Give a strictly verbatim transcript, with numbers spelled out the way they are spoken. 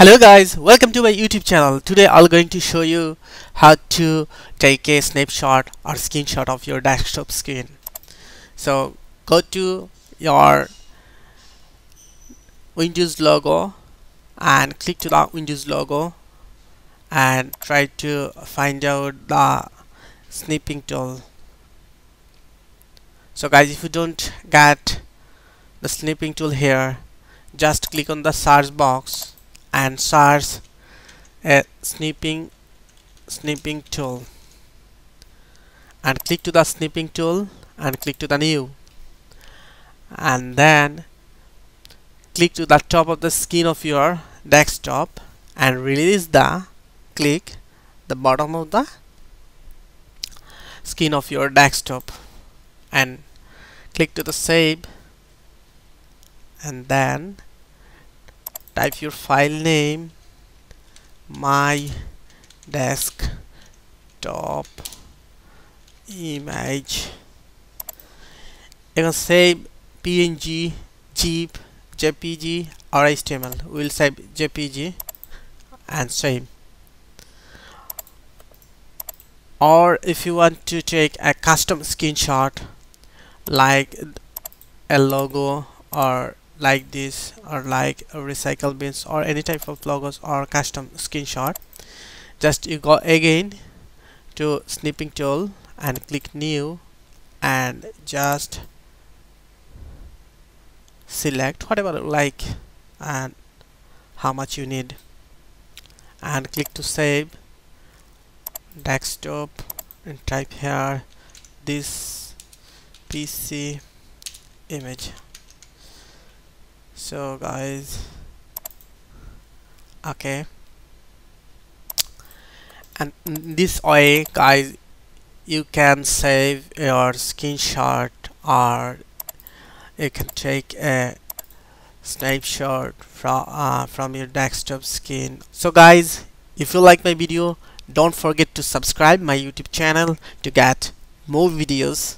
Hello guys, welcome to my YouTube channel. Today I'll going to show you how to take a snapshot or screenshot of your desktop screen. So go to your Windows logo and click to the Windows logo and try to find out the snipping tool. So guys, if you don't get the snipping tool here, just click on the search box and search a snipping snipping tool and click to the snipping tool and click to the new, and then click to the top of the screen of your desktop and release the click the bottom of the screen of your desktop and click to the save, and then type your file name my desktop image. You can save P N G, GIF, J P G or H T M L. We will save J P G and save. Or if you want to take a custom screenshot like a logo or like this or like a recycle bins or any type of logos or custom screenshot, just you go again to snipping tool and click new and just select whatever you like and how much you need and click to save desktop and type here this P C image. So guys, okay, and this way guys you can save your screenshot or you can take a snapshot from uh, from your desktop screen. So guys, if you like my video, don't forget to subscribe my YouTube channel to get more videos.